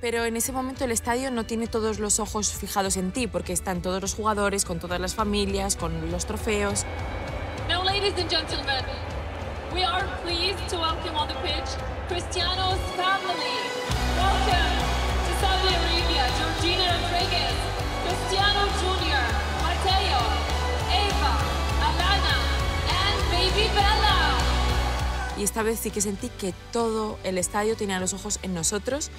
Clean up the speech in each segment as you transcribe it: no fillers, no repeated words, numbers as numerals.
Pero en ese momento el estadio no tiene todos los ojos fijados en ti, porque están todos los jugadores, con todas las familias, con los trofeos. Now, ladies and gentlemen, we are pleased to welcome on the pitch Cristiano's family. Welcome to Saudi Arabia, Georgina Rodríguez, Cristiano Jr., Mateo, Ava, Alana, and baby Bella. Y esta vez sí que sentí que todo el estadio tenía los ojos en nosotros.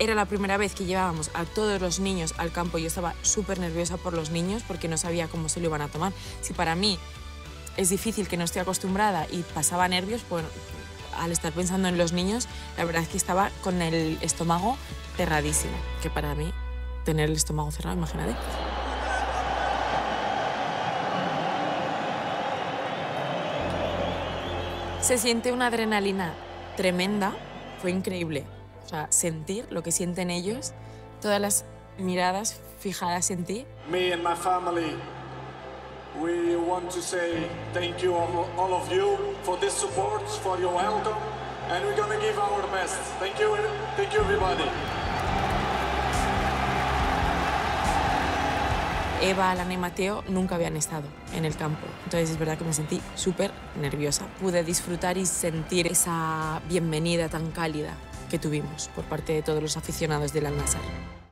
Era la primera vez que llevábamos a todos los niños al campo. Yo estaba súper nerviosa por los niños porque no sabía cómo se lo iban a tomar. Si para mí es difícil, que no estoy acostumbrada y pasaba nervios, pues al estar pensando en los niños, la verdad es que estaba con el estómago cerradísimo. Que para mí, tener el estómago cerrado, imagínate. Se siente una adrenalina tremenda. Fue increíble. O sea, sentir lo que sienten ellos, todas las miradas fijadas en ti. Me and my family, we want to say thank you all of you for this support, for your welcome, and we're gonna give our best. Thank you everybody. Eva, Alana y Mateo nunca habían estado en el campo, entonces es verdad que me sentí súper nerviosa. Pude disfrutar y sentir esa bienvenida tan cálida que tuvimos por parte de todos los aficionados del Al Nassr.